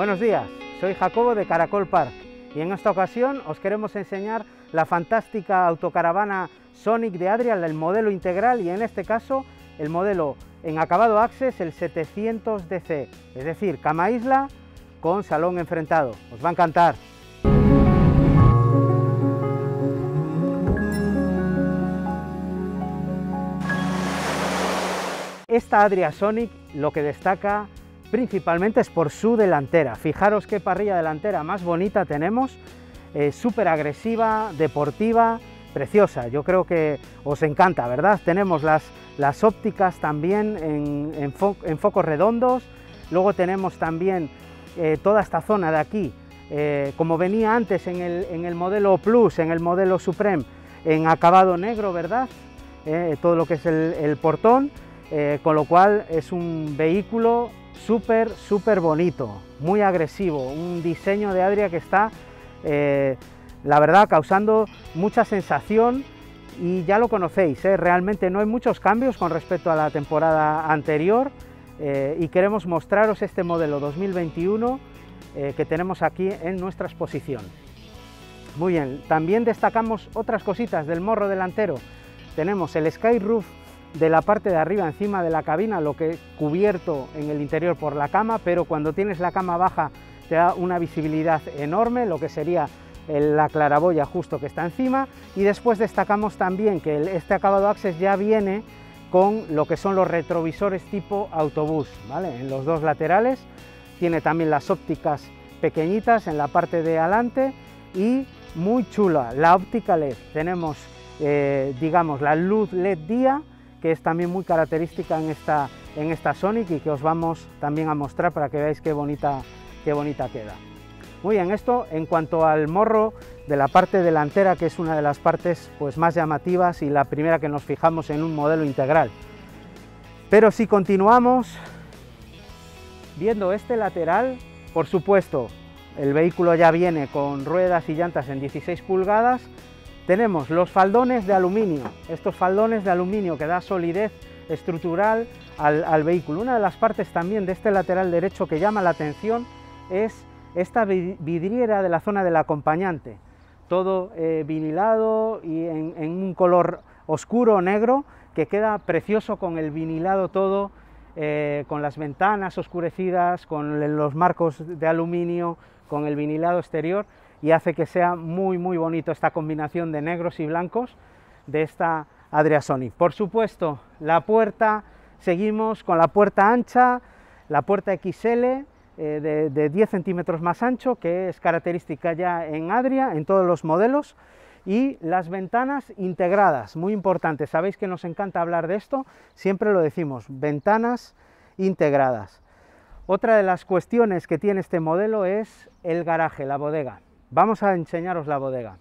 Buenos días, soy Jacobo de Caracol Park y en esta ocasión os queremos enseñar la fantástica autocaravana Sonic de Adria, el modelo integral y en este caso el modelo en acabado Axess, el 700DC, es decir, cama isla con salón enfrentado. Os va a encantar. Esta Adria Sonic lo que destaca principalmente es por su delantera. Fijaros qué parrilla delantera más bonita tenemos, súper agresiva, deportiva, preciosa. Yo creo que os encanta, ¿verdad? Tenemos las ópticas también en focos redondos, luego tenemos también toda esta zona de aquí, como venía antes en el modelo Plus, en el modelo Supreme, en acabado negro, ¿verdad? Todo lo que es el portón, con lo cual es un vehículo súper bonito, muy agresivo, un diseño de Adria que está, la verdad, causando mucha sensación y ya lo conocéis, realmente no hay muchos cambios con respecto a la temporada anterior y queremos mostraros este modelo 2021 que tenemos aquí en nuestra exposición. Muy bien, también destacamos otras cositas del morro delantero. Tenemos el Sky Roof de la parte de arriba encima de la cabina, lo que es cubierto en el interior por la cama, pero cuando tienes la cama baja te da una visibilidad enorme, lo que sería la claraboya justo que está encima. Y después destacamos también que este acabado Axess ya viene con lo que son los retrovisores tipo autobús, ¿vale? En los dos laterales, tiene también las ópticas pequeñitas en la parte de adelante y muy chula la óptica LED. Tenemos digamos la luz LED día, que es también muy característica en esta Sonic y que os vamos también a mostrar para que veáis qué bonita queda. Muy bien, esto en cuanto al morro de la parte delantera, que es una de las partes pues más llamativas y la primera que nos fijamos en un modelo integral. Pero si continuamos viendo este lateral, por supuesto, el vehículo ya viene con ruedas y llantas en 16 pulgadas, tenemos los faldones de aluminio, estos faldones de aluminio que da solidez estructural al vehículo. Una de las partes también de este lateral derecho que llama la atención es esta vidriera de la zona del acompañante, todo vinilado y en un color oscuro negro que queda precioso con el vinilado todo, con las ventanas oscurecidas, con los marcos de aluminio, con el vinilado exterior, y hace que sea muy bonito esta combinación de negros y blancos de esta Adria Sonic. Por supuesto, la puerta, seguimos con la puerta ancha, la puerta XL de 10 centímetros más ancho, que es característica ya en Adria, en todos los modelos, y las ventanas integradas, muy importante, sabéis que nos encanta hablar de esto, siempre lo decimos, ventanas integradas. Otra de las cuestiones que tiene este modelo es el garaje, la bodega. Vamos a enseñaros la bodega.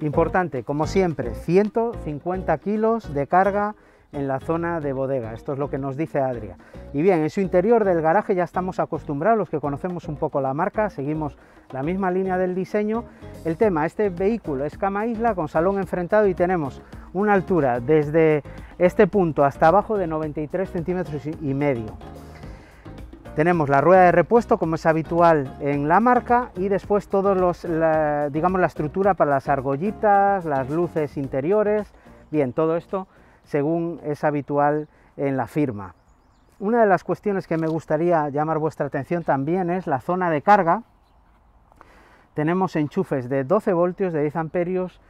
Importante, como siempre, 150 kilos de carga en la zona de bodega. Esto es lo que nos dice Adria. Y bien, en su interior del garaje ya estamos acostumbrados, los que conocemos un poco la marca, seguimos la misma línea del diseño. El tema, este vehículo es cama isla con salón enfrentado y tenemos una altura desde este punto hasta abajo de 93 centímetros y medio. Tenemos la rueda de repuesto, como es habitual en la marca, y después todos digamos, la estructura para las argollitas, las luces interiores, bien, todo esto según es habitual en la firma. Una de las cuestiones que me gustaría llamar vuestra atención también es la zona de carga. Tenemos enchufes de 12 voltios, de 10 amperios,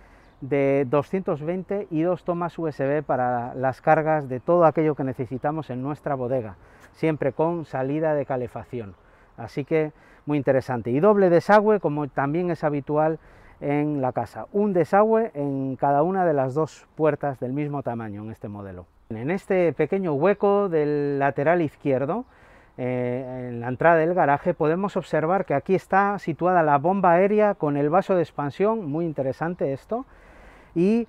de 220 y 2 tomas USB para las cargas de todo aquello que necesitamos en nuestra bodega, siempre con salida de calefacción, así que muy interesante. Y doble desagüe, como también es habitual en la casa, un desagüe en cada una de las dos puertas del mismo tamaño en este modelo. En este pequeño hueco del lateral izquierdo, en la entrada del garaje, podemos observar que aquí está situada la bomba aérea con el vaso de expansión, muy interesante esto, y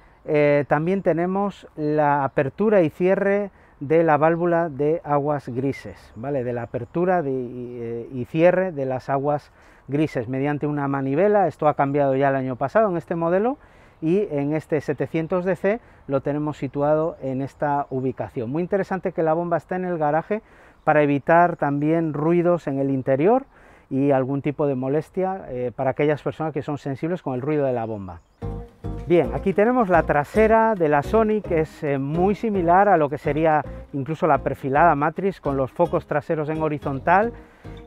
también tenemos la apertura y cierre de la válvula de aguas grises, ¿vale? De la apertura y cierre de las aguas grises mediante una manivela. Esto ha cambiado ya el año pasado en este modelo y en este 700DC lo tenemos situado en esta ubicación. Muy interesante que la bomba esté en el garaje para evitar también ruidos en el interior y algún tipo de molestia para aquellas personas que son sensibles con el ruido de la bomba. Bien, aquí tenemos la trasera de la Sonic, que es muy similar a lo que sería incluso la perfilada Matrix, con los focos traseros en horizontal.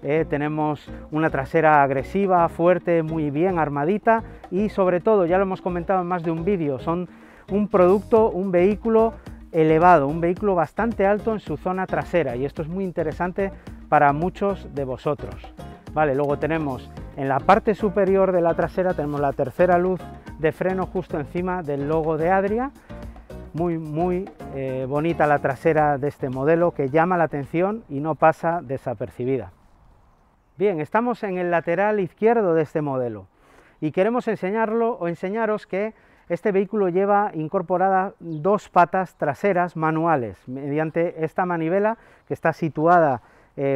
Tenemos una trasera agresiva, fuerte, muy bien armadita y sobre todo, ya lo hemos comentado en más de un vídeo, son un producto, un vehículo elevado, un vehículo bastante alto en su zona trasera, y esto es muy interesante para muchos de vosotros. Vale, luego tenemos en la parte superior de la trasera tenemos la tercera luz de freno justo encima del logo de Adria. Muy bonita la trasera de este modelo, que llama la atención y no pasa desapercibida. Bien, estamos en el lateral izquierdo de este modelo y queremos enseñaros que este vehículo lleva incorporadas dos patas traseras manuales mediante esta manivela que está situada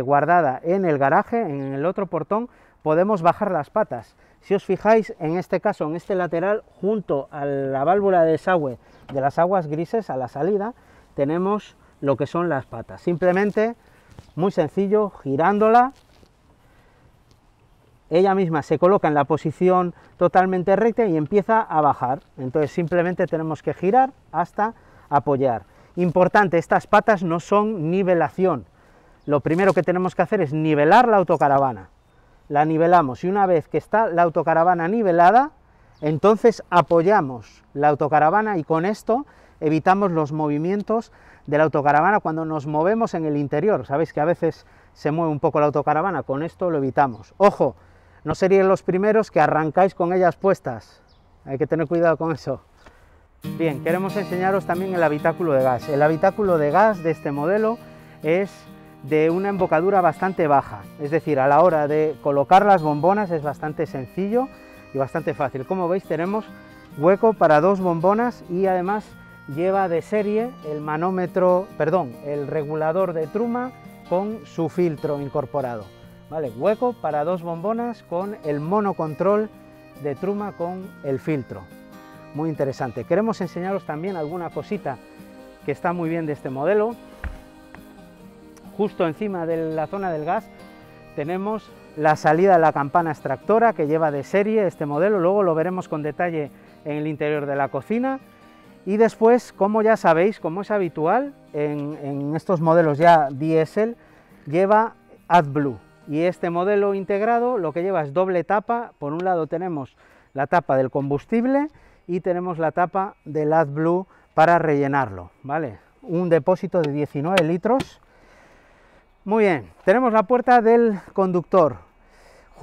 guardada en el garaje. En el otro portón podemos bajar las patas. Si os fijáis, en este caso, en este lateral, junto a la válvula de desagüe de las aguas grises a la salida, tenemos lo que son las patas. Simplemente, muy sencillo, girándola, ella misma se coloca en la posición totalmente recta y empieza a bajar. Entonces simplemente tenemos que girar hasta apoyar. Importante, estas patas no son nivelación. Lo primero que tenemos que hacer es nivelar la autocaravana. La nivelamos y una vez que está la autocaravana nivelada, entonces apoyamos la autocaravana y con esto evitamos los movimientos de la autocaravana cuando nos movemos en el interior. Sabéis que a veces se mueve un poco la autocaravana, con esto lo evitamos. Ojo, no seríais los primeros que arrancáis con ellas puestas, hay que tener cuidado con eso. Bien, queremos enseñaros también el habitáculo de gas. El habitáculo de gas de este modelo es de una embocadura bastante baja, es decir, a la hora de colocar las bombonas es bastante sencillo y bastante fácil. Como veis, tenemos hueco para dos bombonas y además lleva de serie el manómetro, perdón, el regulador de Truma con su filtro incorporado. Vale, hueco para dos bombonas con el monocontrol de Truma con el filtro. Muy interesante. Queremos enseñaros también alguna cosita que está muy bien de este modelo. Justo encima de la zona del gas tenemos la salida de la campana extractora que lleva de serie este modelo, luego lo veremos con detalle en el interior de la cocina. Y después, como ya sabéis, como es habitual en estos modelos ya diésel, lleva AdBlue. Y este modelo integrado lo que lleva es doble tapa. Por un lado tenemos la tapa del combustible y tenemos la tapa del AdBlue para rellenarlo, ¿vale? Un depósito de 19 litros. Muy bien, tenemos la puerta del conductor.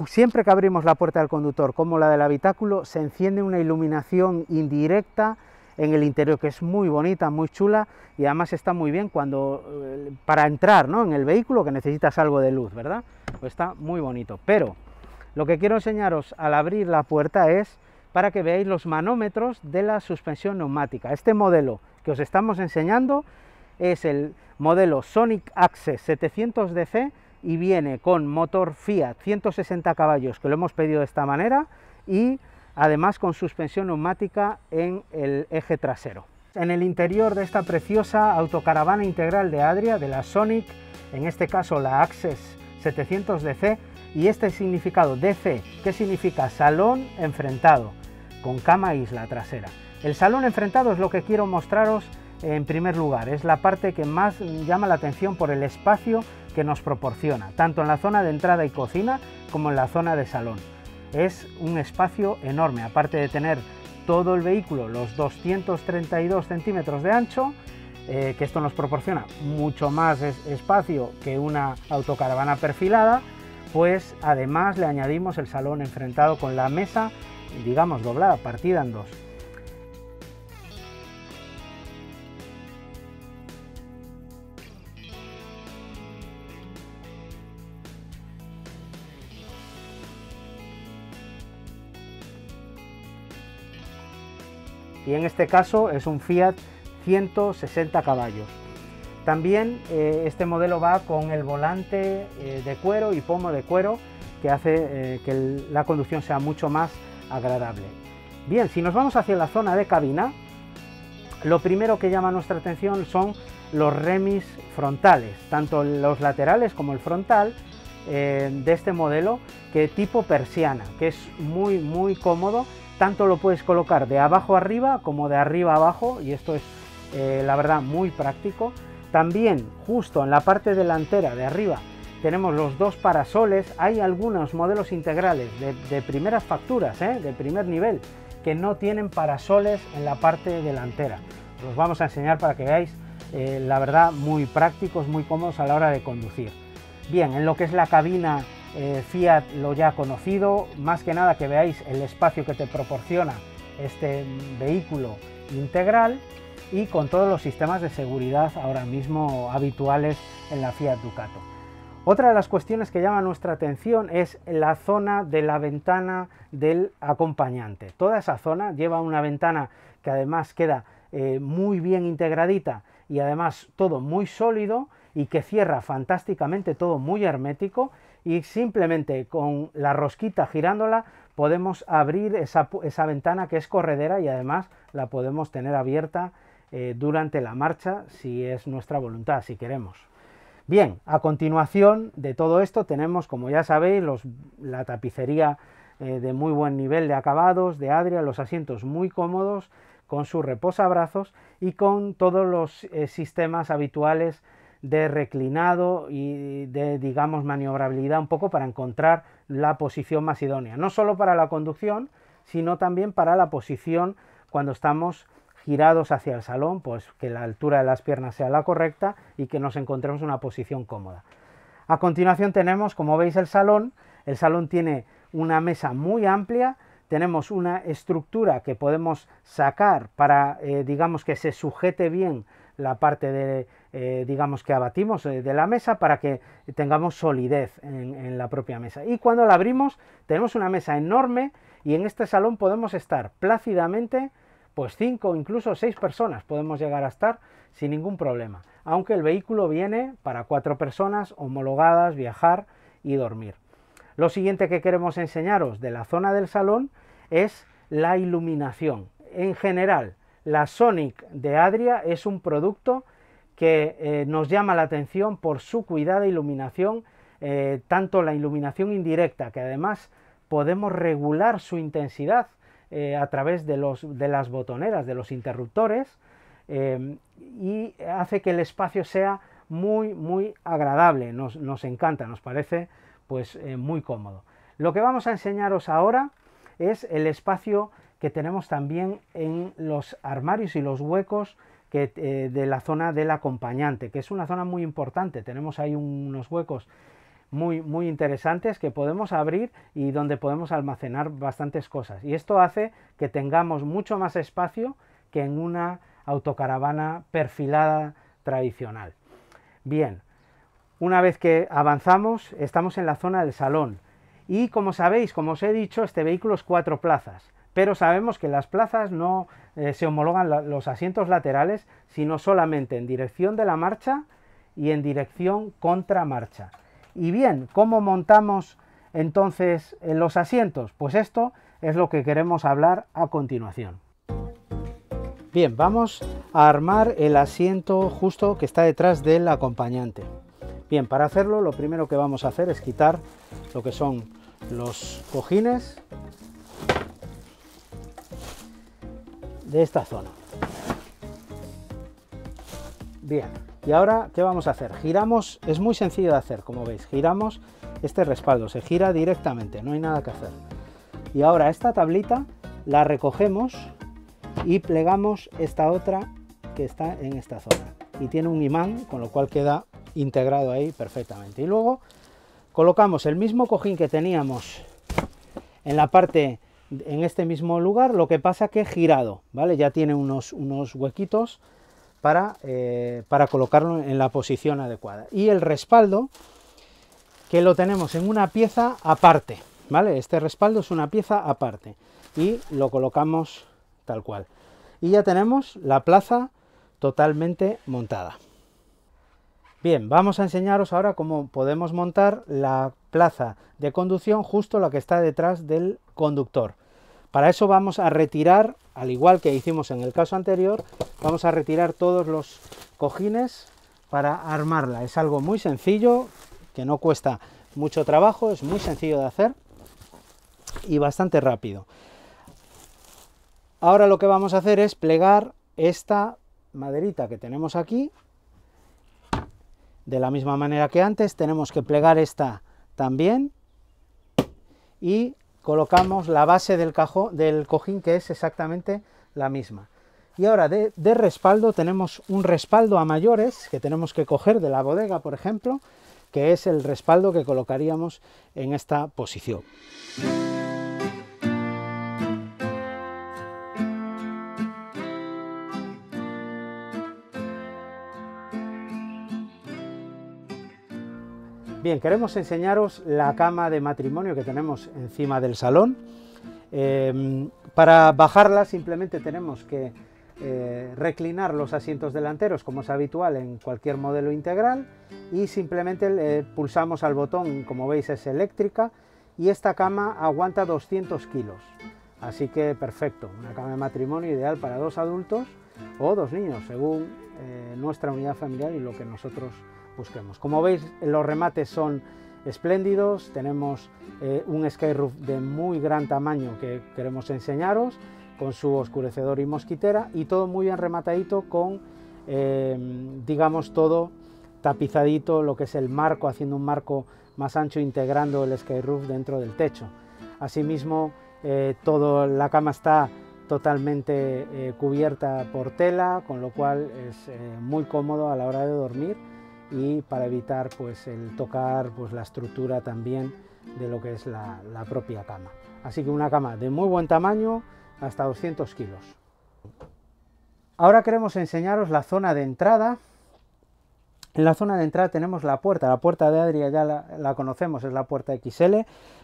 Siempre que abrimos la puerta del conductor, como la del habitáculo, se enciende una iluminación indirecta en el interior que es muy bonita, muy chula, y además está muy bien cuando para entrar, ¿no?, en el vehículo, que necesitas algo de luz, ¿verdad? Pues está muy bonito. Pero lo que quiero enseñaros al abrir la puerta es para que veáis los manómetros de la suspensión neumática. Este modelo que os estamos enseñando es el modelo Sonic Axess 700DC y viene con motor Fiat 160 caballos, que lo hemos pedido de esta manera, y además con suspensión neumática en el eje trasero. En el interior de esta preciosa autocaravana integral de Adria, de la Sonic, en este caso la Axess 700DC, y este significado DC, que significa salón enfrentado, con cama isla trasera. El salón enfrentado es lo que quiero mostraros. En primer lugar, es la parte que más llama la atención por el espacio que nos proporciona, tanto en la zona de entrada y cocina como en la zona de salón. Es un espacio enorme, aparte de tener todo el vehículo, los 232 centímetros de ancho, que esto nos proporciona mucho más espacio que una autocaravana perfilada, pues además le añadimos el salón enfrentado con la mesa, digamos, doblada, partida en dos. Y en este caso es un Fiat 160 caballos. También este modelo va con el volante de cuero y pomo de cuero, que hace que la conducción sea mucho más agradable. Bien, si nos vamos hacia la zona de cabina, lo primero que llama nuestra atención son los remis frontales, tanto los laterales como el frontal de este modelo, que tipo persiana, que es muy muy cómodo. Tanto lo puedes colocar de abajo a arriba como de arriba a abajo, y esto es la verdad muy práctico. También justo en la parte delantera de arriba tenemos los dos parasoles. Hay algunos modelos integrales de primeras facturas, de primer nivel, que no tienen parasoles en la parte delantera. Los vamos a enseñar para que veáis, la verdad, muy prácticos, muy cómodos a la hora de conducir. Bien, en lo que es la cabina Fiat, lo ya conocido, más que nada que veáis el espacio que te proporciona este vehículo integral, y con todos los sistemas de seguridad ahora mismo habituales en la Fiat Ducato. Otra de las cuestiones que llama nuestra atención es la zona de la ventana del acompañante. Toda esa zona lleva una ventana que además queda muy bien integradita, y además todo muy sólido, y que cierra fantásticamente, todo muy hermético, y simplemente con la rosquita girándola podemos abrir esa ventana, que es corredera, y además la podemos tener abierta durante la marcha si es nuestra voluntad, si queremos. Bien, a continuación de todo esto tenemos, como ya sabéis, la tapicería de muy buen nivel de acabados de Adria, los asientos muy cómodos, con su reposabrazos y con todos los sistemas habituales de reclinado y de, digamos, maniobrabilidad, un poco para encontrar la posición más idónea, no solo para la conducción, sino también para la posición cuando estamos girados hacia el salón, pues que la altura de las piernas sea la correcta y que nos encontremos en una posición cómoda. A continuación tenemos, como veis, el salón. El salón tiene una mesa muy amplia. Tenemos una estructura que podemos sacar para, digamos, que se sujete bien la parte de, digamos, que abatimos de la mesa, para que tengamos solidez en la propia mesa. Y cuando la abrimos tenemos una mesa enorme, y en este salón podemos estar plácidamente, pues 5, incluso 6 personas podemos llegar a estar sin ningún problema. Aunque el vehículo viene para 4 personas homologadas, viajar y dormir. Lo siguiente que queremos enseñaros de la zona del salón es la iluminación. En general, la Sonic de Adria es un producto que nos llama la atención por su cuidada iluminación, tanto la iluminación indirecta, que además podemos regular su intensidad a través de las botoneras, de los interruptores, y hace que el espacio sea muy, muy agradable. Nos encanta, nos parece, pues muy cómodo. Lo que vamos a enseñaros ahora es el espacio que tenemos también en los armarios y los huecos de la zona del acompañante, que es una zona muy importante. Tenemos ahí unos huecos muy, muy interesantes que podemos abrir y donde podemos almacenar bastantes cosas. Y esto hace que tengamos mucho más espacio que en una autocaravana perfilada tradicional. Bien. Una vez que avanzamos, estamos en la zona del salón, y como sabéis, como os he dicho, este vehículo es 4 plazas, pero sabemos que las plazas no se homologan los asientos laterales, sino solamente en dirección de la marcha y en dirección contramarcha. Y bien, ¿cómo montamos entonces los asientos? Pues esto es lo que queremos hablar a continuación. Bien, vamos a armar el asiento justo que está detrás del acompañante. Bien, para hacerlo lo primero que vamos a hacer es quitar lo que son los cojines de esta zona. Bien, y ahora ¿qué vamos a hacer? Giramos, es muy sencillo de hacer, como veis, giramos este respaldo, se gira directamente, no hay nada que hacer. Y ahora esta tablita la recogemos y plegamos esta otra que está en esta zona. Y tiene un imán, con lo cual queda integrado ahí perfectamente. Y luego colocamos el mismo cojín que teníamos en la parte, en este mismo lugar, lo que pasa que girado, ¿vale? Ya tiene unos huequitos para colocarlo en la posición adecuada. Y el respaldo, que lo tenemos en una pieza aparte, ¿vale? Este respaldo es una pieza aparte, y lo colocamos tal cual. Y ya tenemos la plaza totalmente montada. Bien, vamos a enseñaros ahora cómo podemos montar la plaza de conducción, justo la que está detrás del conductor. Para eso vamos a retirar, al igual que hicimos en el caso anterior, vamos a retirar todos los cojines para armarla. Es algo muy sencillo, que no cuesta mucho trabajo, es muy sencillo de hacer y bastante rápido. Ahora lo que vamos a hacer es plegar esta maderita que tenemos aquí. De la misma manera que antes, tenemos que plegar esta también y colocamos la base del cojín, que es exactamente la misma. Y ahora de respaldo tenemos un respaldo a mayores que tenemos que coger de la bodega, por ejemplo, que es el respaldo que colocaríamos en esta posición. Bien, queremos enseñaros la cama de matrimonio que tenemos encima del salón. Para bajarla simplemente tenemos que reclinar los asientos delanteros, como es habitual en cualquier modelo integral, y simplemente pulsamos al botón. Como veis, es eléctrica y esta cama aguanta 200 kilos. Así que perfecto, una cama de matrimonio ideal para dos adultos o dos niños, según nuestra unidad familiar y lo que nosotros busquemos. Como veis, los remates son espléndidos. Tenemos un Sky Roof de muy gran tamaño que queremos enseñaros, con su oscurecedor y mosquitera, y todo muy bien rematadito con, digamos, todo tapizadito, lo que es el marco, haciendo un marco más ancho, integrando el Sky Roof dentro del techo. Asimismo, toda la cama está totalmente cubierta por tela, con lo cual es muy cómodo a la hora de dormir, y para evitar pues el tocar pues la estructura también de lo que es la propia cama. Así que una cama de muy buen tamaño, hasta 200 kilos. Ahora queremos enseñaros la zona de entrada. En la zona de entrada tenemos la puerta de Adria, ya la conocemos, es la puerta XL,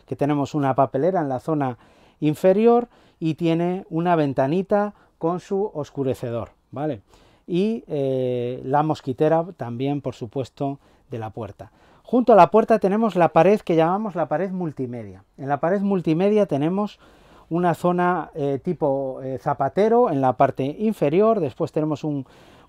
que tenemos una papelera en la zona inferior y tiene una ventanita con su oscurecedor, ¿vale? Y la mosquitera también, por supuesto, de la puerta. Junto a la puerta tenemos la pared que llamamos la pared multimedia. En la pared multimedia tenemos una zona tipo zapatero en la parte inferior. Después tenemos un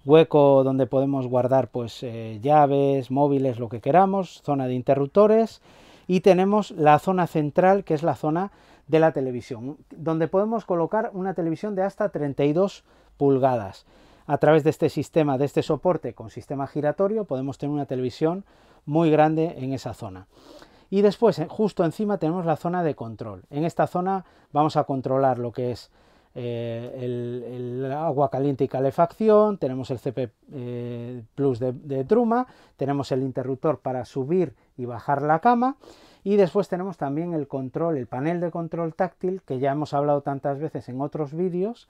hueco donde podemos guardar pues llaves, móviles, lo que queramos, zona de interruptores, y tenemos la zona central, que es la zona de la televisión, donde podemos colocar una televisión de hasta 32 pulgadas. A través de este sistema, de este soporte con sistema giratorio, podemos tener una televisión muy grande en esa zona. Y después, justo encima, tenemos la zona de control. En esta zona vamos a controlar lo que es el agua caliente y calefacción. Tenemos el CP Plus de Truma, tenemos el interruptor para subir y bajar la cama, y después tenemos también el control, el panel de control táctil, que ya hemos hablado tantas veces en otros vídeos,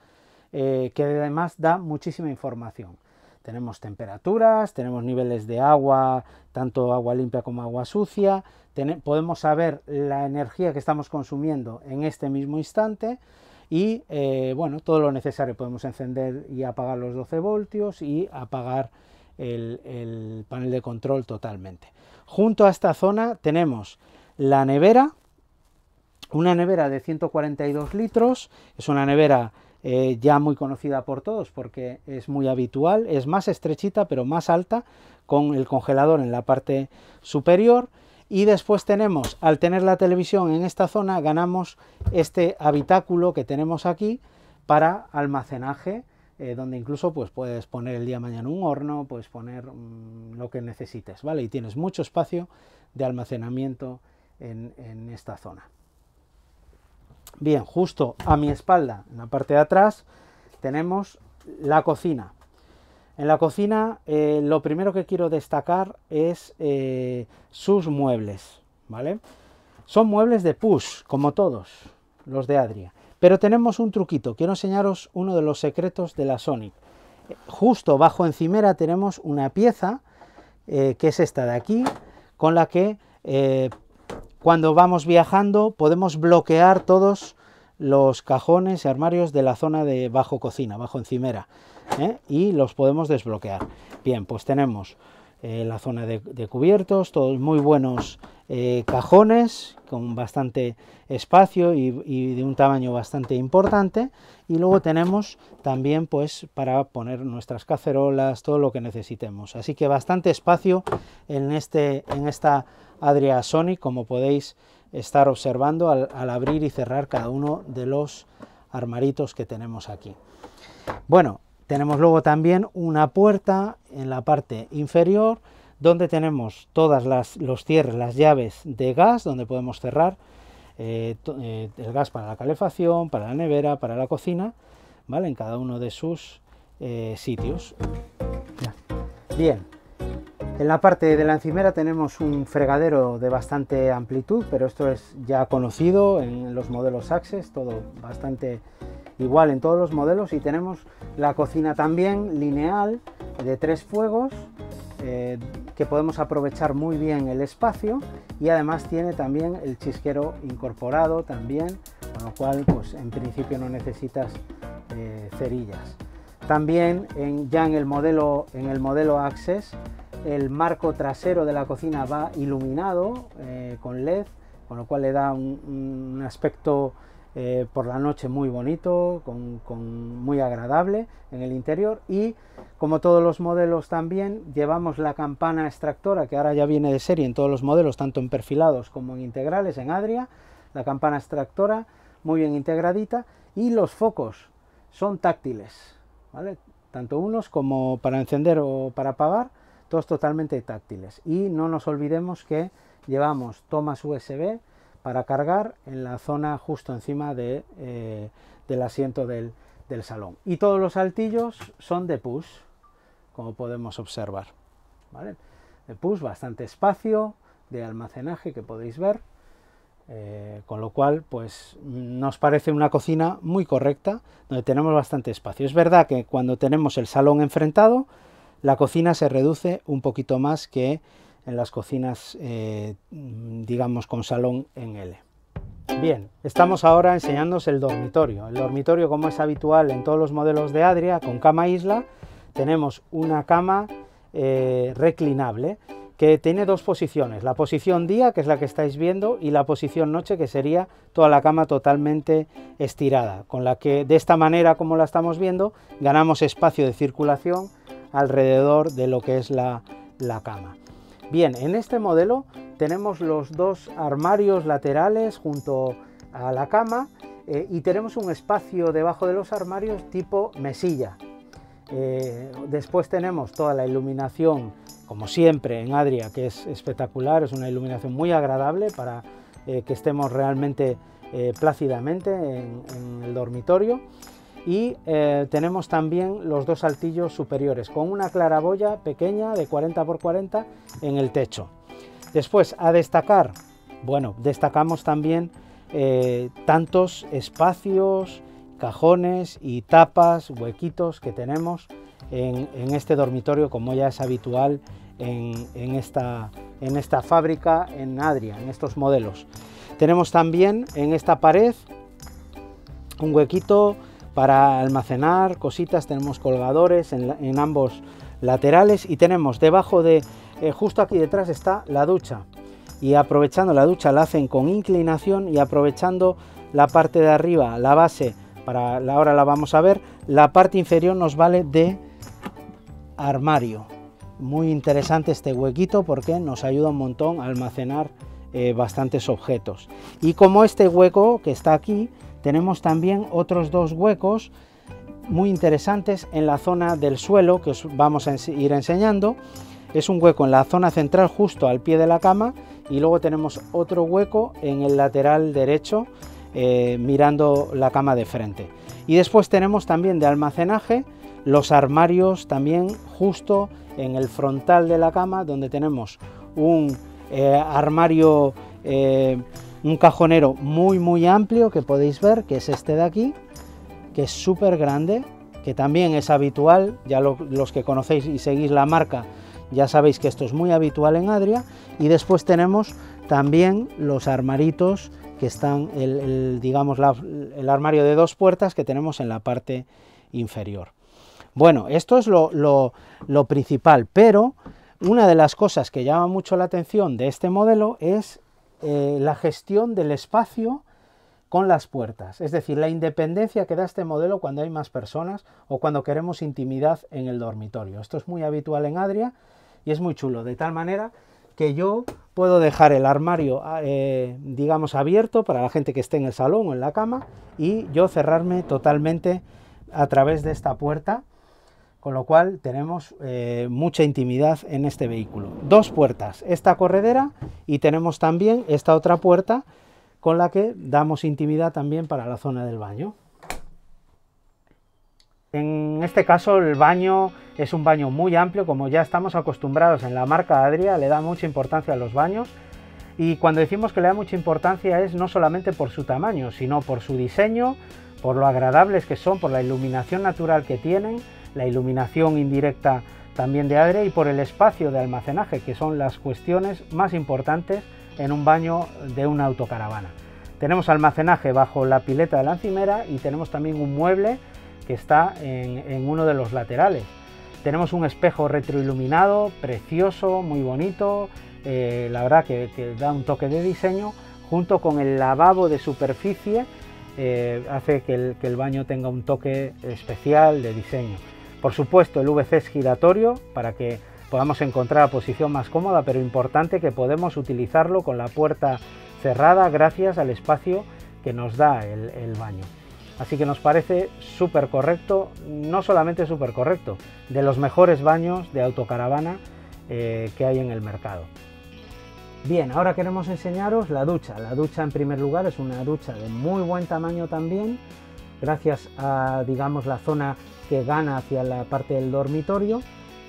que además da muchísima información. Tenemos temperaturas, tenemos niveles de agua, tanto agua limpia como agua sucia, podemos saber la energía que estamos consumiendo en este mismo instante y bueno, todo lo necesario. Podemos encender y apagar los 12 voltios y apagar el panel de control totalmente. Junto a esta zona tenemos la nevera, una nevera de 142 litros, es una nevera ya muy conocida por todos porque es muy habitual, es más estrechita pero más alta, con el congelador en la parte superior. Y después tenemos, al tener la televisión en esta zona, ganamos este habitáculo que tenemos aquí para almacenaje, donde incluso pues puedes poner el día de mañana un horno, puedes poner lo que necesites, ¿vale? Y tienes mucho espacio de almacenamiento en esta zona. Bien, justo a mi espalda, en la parte de atrás, tenemos la cocina. En la cocina lo primero que quiero destacar es sus muebles, ¿vale? Son muebles de push, como todos los de Adria, pero tenemos un truquito. Quiero enseñaros uno de los secretos de la Sonic. Justo bajo encimera tenemos una pieza, que es esta de aquí, con la que cuando vamos viajando podemos bloquear todos los cajones y armarios de la zona de bajo cocina, bajo encimera, y los podemos desbloquear. Bien, pues tenemos la zona de cubiertos, todos muy buenos cajones con bastante espacio y de un tamaño bastante importante, y luego tenemos también pues para poner nuestras cacerolas, todo lo que necesitemos, así que bastante espacio en esta Adria Sonic, como podéis estar observando al abrir y cerrar cada uno de los armaritos que tenemos aquí. Bueno, tenemos luego también una puerta en la parte inferior donde tenemos todas los cierres, las llaves de gas, donde podemos cerrar el gas para la calefacción, para la nevera, para la cocina, ¿vale? En cada uno de sus sitios. Bien, en la parte de la encimera tenemos un fregadero de bastante amplitud, pero esto es ya conocido en los modelos Axess, todo bastante igual en todos los modelos, y tenemos la cocina también lineal de 3 fuegos, que podemos aprovechar muy bien el espacio, y además tiene también el chisquero incorporado también, con lo cual pues en principio no necesitas cerillas. También en el modelo Axess el marco trasero de la cocina va iluminado con LED, con lo cual le da un aspecto por la noche muy bonito, muy agradable en el interior. Y como todos los modelos también llevamos la campana extractora, que ahora ya viene de serie en todos los modelos, tanto en perfilados como en integrales en Adria, la campana extractora muy bien integradita, y los focos son táctiles, ¿vale? Tanto unos como para encender o para apagar, todos totalmente táctiles. Y no nos olvidemos que llevamos tomas USB para cargar en la zona justo encima del asiento del salón. Y todos los altillos son de push, como podemos observar, ¿vale? De push, bastante espacio de almacenaje que podéis ver, con lo cual pues nos parece una cocina muy correcta, donde tenemos bastante espacio. Es verdad que cuando tenemos el salón enfrentado, la cocina se reduce un poquito más que en las cocinas, digamos, con salón en L. Bien, estamos ahora enseñándoos el dormitorio. El dormitorio, como es habitual en todos los modelos de Adria, con cama isla, tenemos una cama reclinable que tiene 2 posiciones. La posición día, que es la que estáis viendo, y la posición noche, que sería toda la cama totalmente estirada, con la que, de esta manera como la estamos viendo, ganamos espacio de circulación alrededor de lo que es la cama. Bien, en este modelo tenemos los 2 armarios laterales junto a la cama, y tenemos un espacio debajo de los armarios tipo mesilla. Después tenemos toda la iluminación, como siempre en Adria, que es espectacular, es una iluminación muy agradable para que estemos realmente plácidamente en el dormitorio. Y tenemos también los 2 altillos superiores con una claraboya pequeña de 40×40 en el techo. Después, a destacar, bueno, destacamos también tantos espacios, cajones y tapas, huequitos que tenemos en este dormitorio, como ya es habitual en esta fábrica en Adria, en estos modelos. Tenemos también en esta pared un huequito para almacenar cositas, tenemos colgadores en ambos laterales, y tenemos debajo de, justo aquí detrás está la ducha, y aprovechando la ducha la hacen con inclinación, y aprovechando la parte de arriba, la base, ahora la vamos a ver, la parte inferior nos vale de armario. Muy interesante este huequito porque nos ayuda un montón a almacenar bastantes objetos. Y como este hueco que está aquí, tenemos también otros 2 huecos muy interesantes en la zona del suelo, que os vamos a ir enseñando. Es un hueco en la zona central justo al pie de la cama, y luego tenemos otro hueco en el lateral derecho mirando la cama de frente. Y después tenemos también de almacenaje los armarios también justo en el frontal de la cama, donde tenemos un armario, un cajonero muy amplio que podéis ver, que es este de aquí, que es súper grande, que también es habitual, ya los que conocéis y seguís la marca ya sabéis que esto es muy habitual en Adria. Y después tenemos también los armaritos que están, el armario de 2 puertas que tenemos en la parte inferior. Bueno, esto es lo principal, pero Una de las cosas que llama mucho la atención de este modelo es la gestión del espacio con las puertas, es decir, la independencia que da este modelo cuando hay más personas o cuando queremos intimidad en el dormitorio. Esto es muy habitual en Adria y es muy chulo, de tal manera que yo puedo dejar el armario, digamos, abierto para la gente que esté en el salón o en la cama y yo cerrarme totalmente a través de esta puerta. Con lo cual tenemos mucha intimidad en este vehículo. Dos puertas, esta corredera y tenemos también esta otra puerta con la que damos intimidad también para la zona del baño. En este caso el baño es un baño muy amplio, como ya estamos acostumbrados en la marca Adria, le da mucha importancia a los baños. Y cuando decimos que le da mucha importancia es no solamente por su tamaño, sino por su diseño, por lo agradables que son, por la iluminación natural que tienen, la iluminación indirecta también de Adria y por el espacio de almacenaje, que son las cuestiones más importantes en un baño de una autocaravana. Tenemos almacenaje bajo la pileta de la encimera y tenemos también un mueble que está en uno de los laterales. Tenemos un espejo retroiluminado, precioso, muy bonito, la verdad que da un toque de diseño, junto con el lavabo de superficie, hace que el baño tenga un toque especial de diseño. Por supuesto, el VC es giratorio para que podamos encontrar la posición más cómoda, pero importante que podemos utilizarlo con la puerta cerrada gracias al espacio que nos da el baño. Así que nos parece súper correcto, no solamente súper correcto, de los mejores baños de autocaravana que hay en el mercado. Bien, ahora queremos enseñaros la ducha. La ducha en primer lugar es una ducha de muy buen tamaño también, gracias a, digamos, la zona que gana hacia la parte del dormitorio,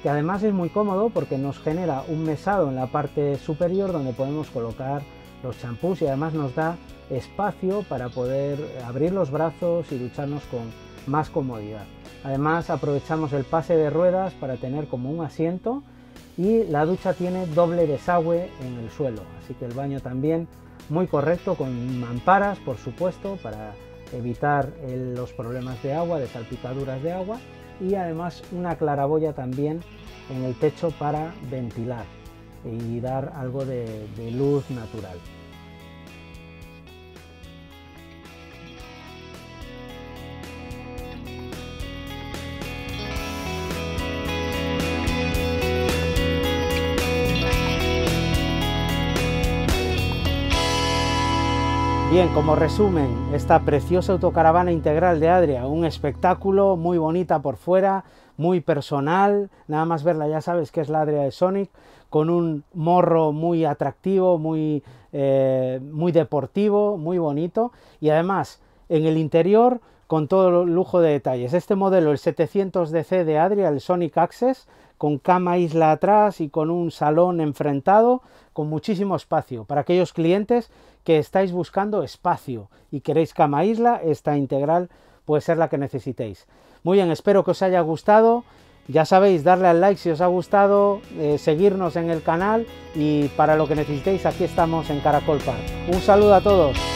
que además es muy cómodo porque nos genera un mesado en la parte superior donde podemos colocar los champús y además nos da espacio para poder abrir los brazos y ducharnos con más comodidad. Además aprovechamos el pase de ruedas para tener como un asiento y la ducha tiene doble desagüe en el suelo, así que el baño también muy correcto, con mamparas por supuesto para evitar los problemas de agua, de salpicaduras de agua, y además una claraboya también en el techo para ventilar y dar algo de luz natural. Bien, como resumen, esta preciosa autocaravana integral de Adria, un espectáculo, muy bonita por fuera, muy personal, nada más verla ya sabes que es la Adria de Sonic, con un morro muy atractivo, muy deportivo, muy bonito, y además en el interior con todo el lujo de detalles. Este modelo, el 700DC de Adria, el Sonic Axess, con cama isla atrás y con un salón enfrentado, con muchísimo espacio. Para aquellos clientes que estáis buscando espacio y queréis cama isla, esta integral puede ser la que necesitéis. Muy bien, espero que os haya gustado. Ya sabéis, darle al like si os ha gustado, seguirnos en el canal y para lo que necesitéis, aquí estamos en Caracol Park. Un saludo a todos.